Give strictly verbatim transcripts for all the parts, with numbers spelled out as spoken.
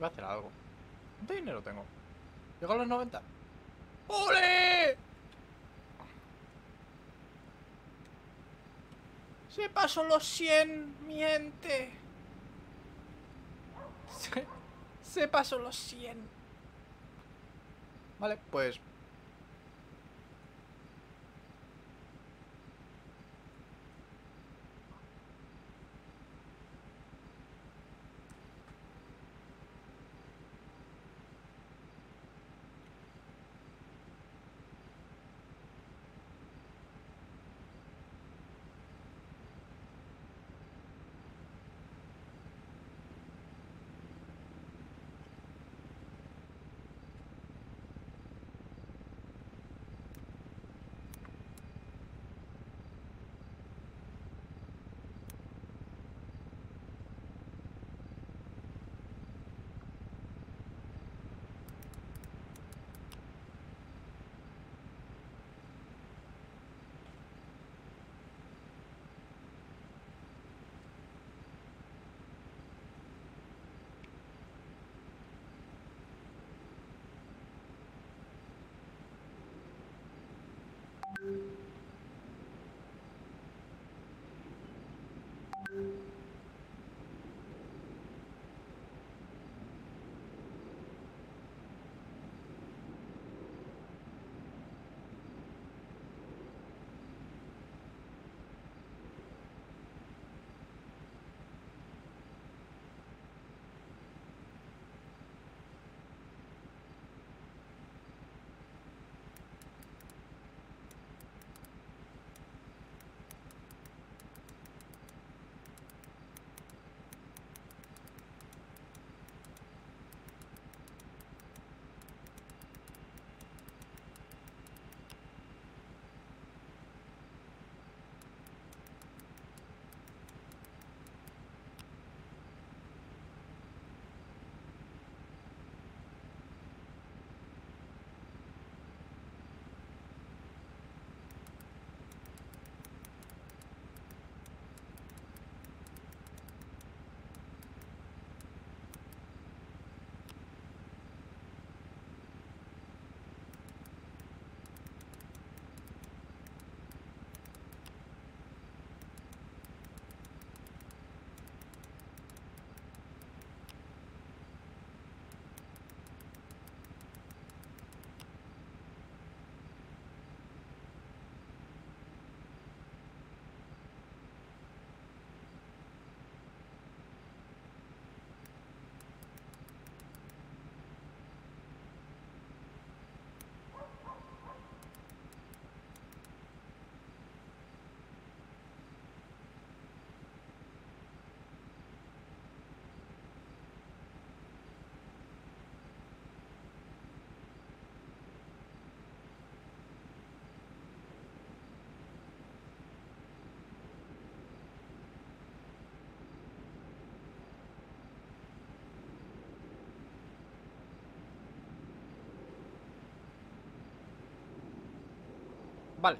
Voy a hacer algo. ¿Cuánto dinero tengo? Llego a los noventa. ¡Ole! Se pasó los cien. Miente. Se, se pasó los cien. Vale, pues vale.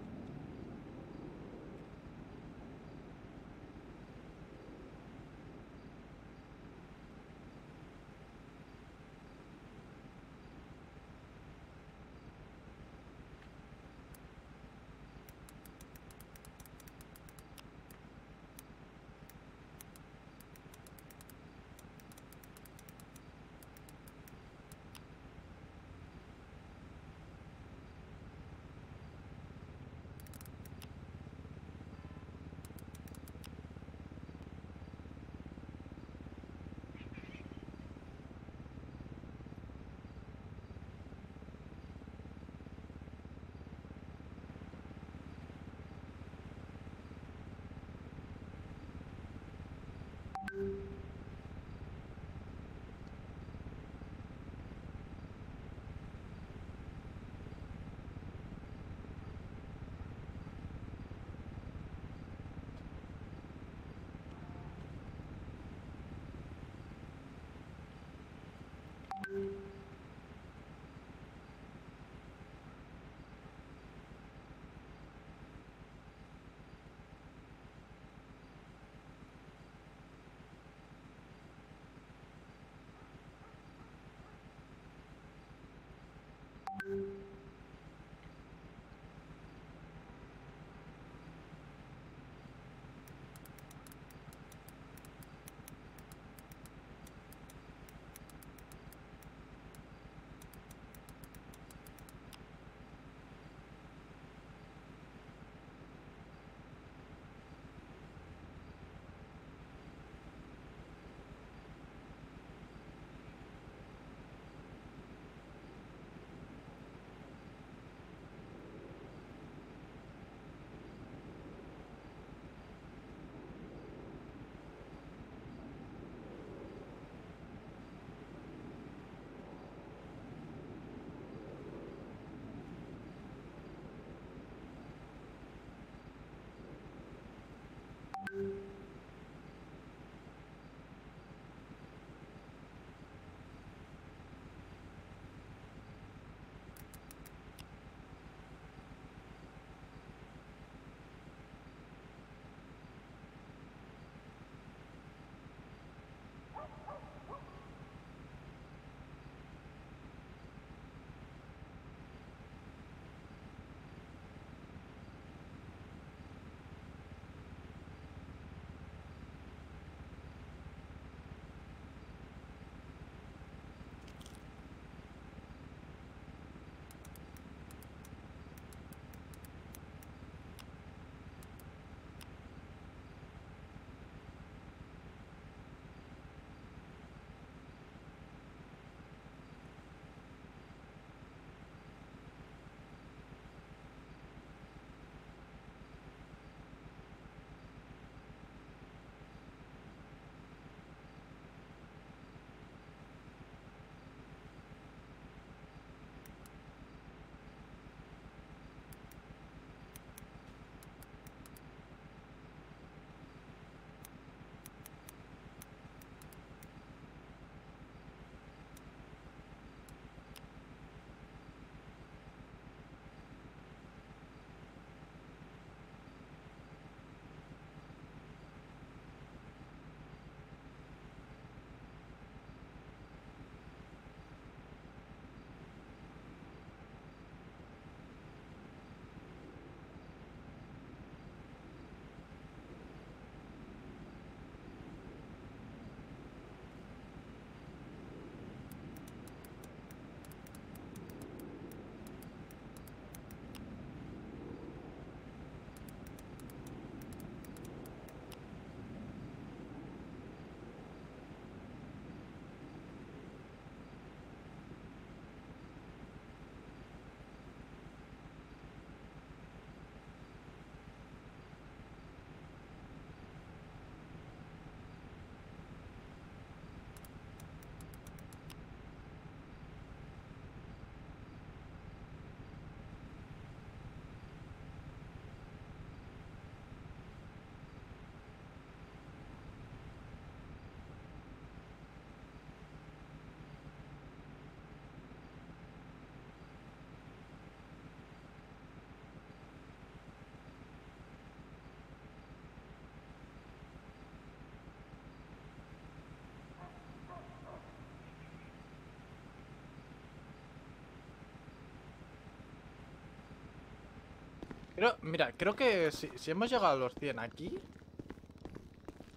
Creo, mira, creo que si, si hemos llegado a los cien aquí,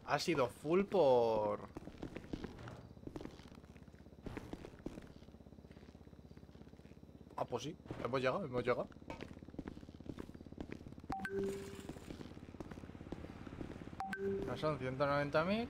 ha sido full por... Ah, pues sí, hemos llegado, hemos llegado. Ya son ciento noventa mil.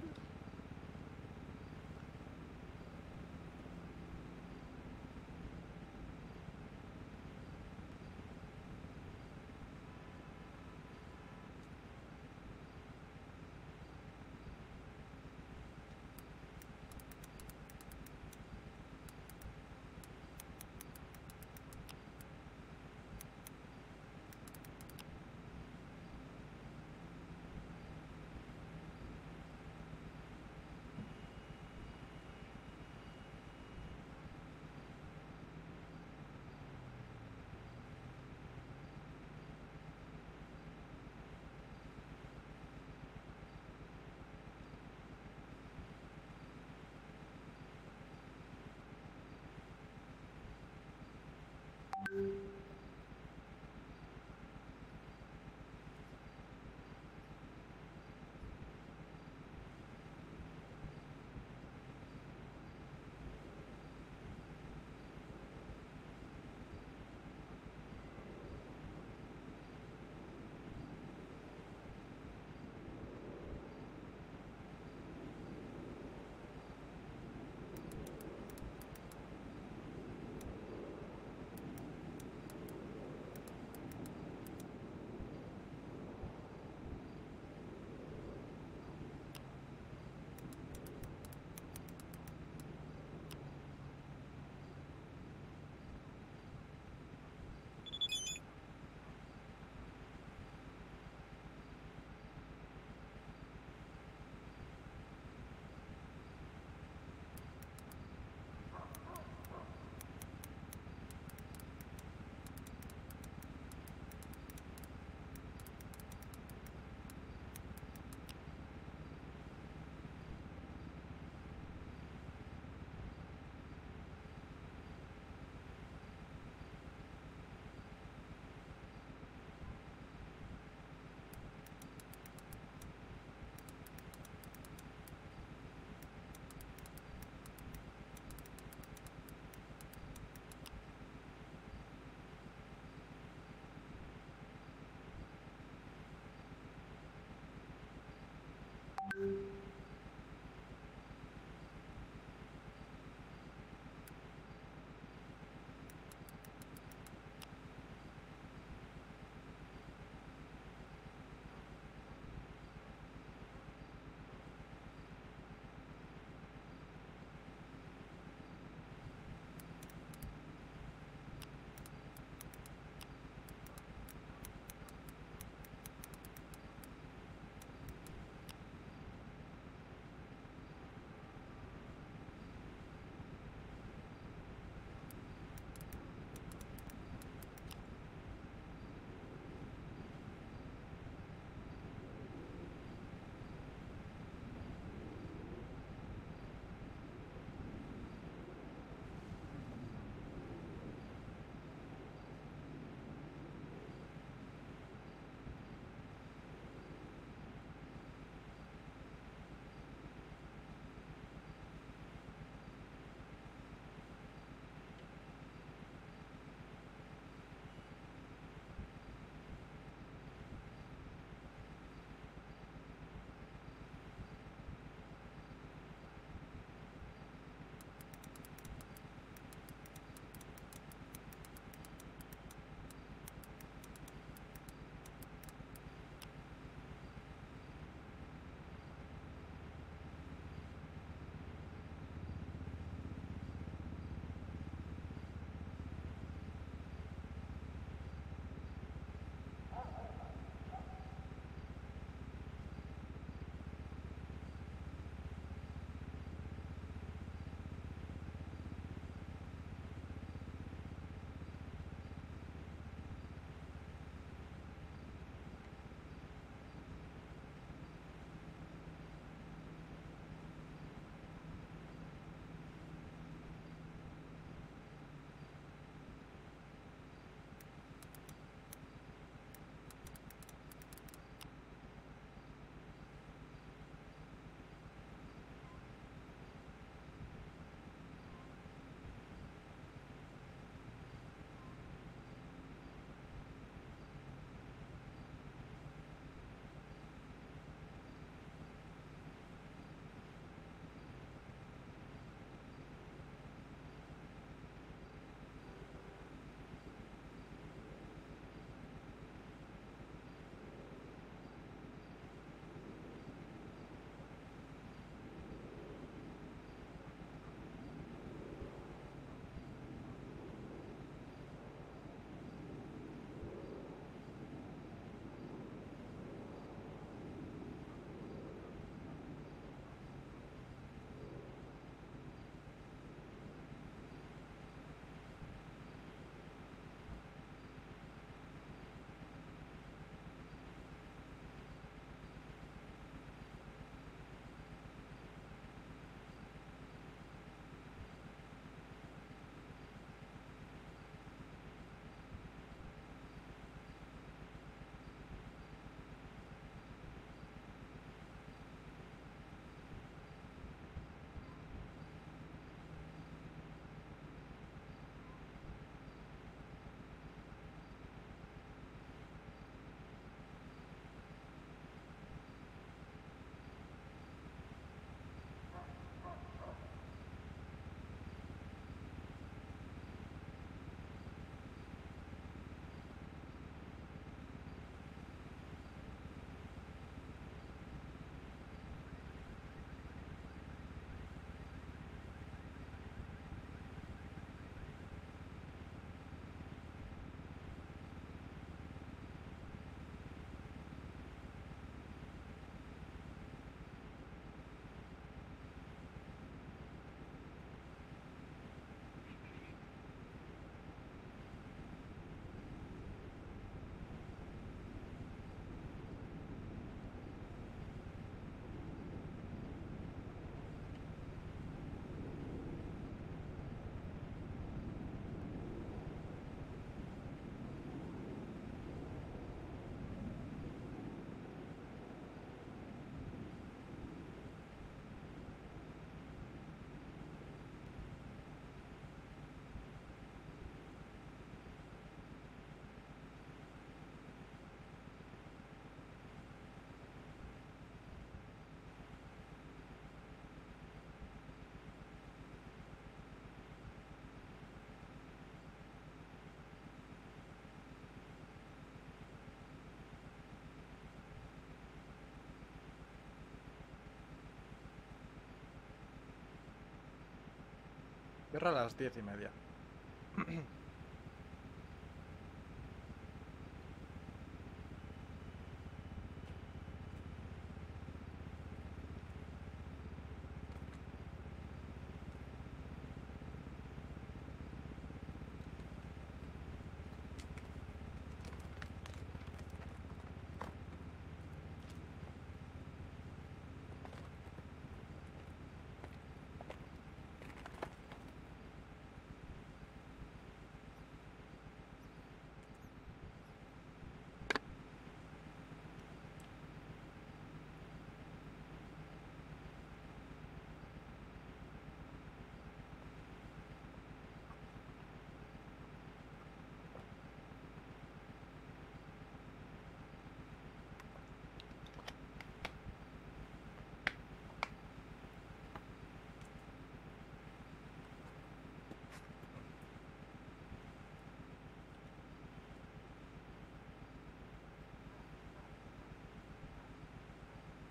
Cierra a las diez y media.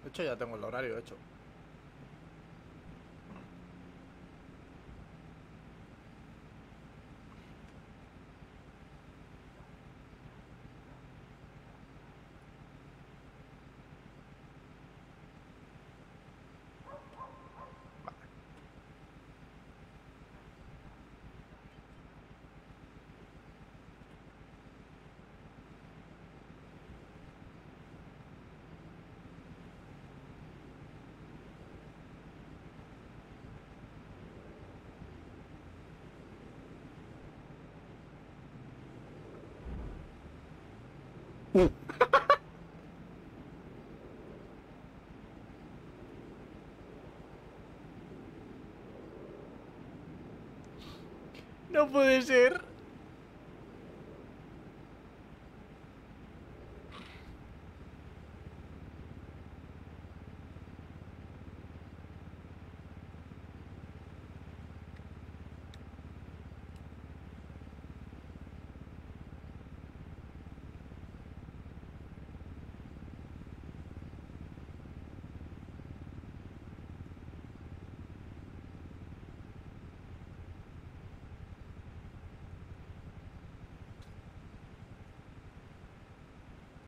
De hecho, ya tengo el horario hecho. Vale. Uh. No puede ser.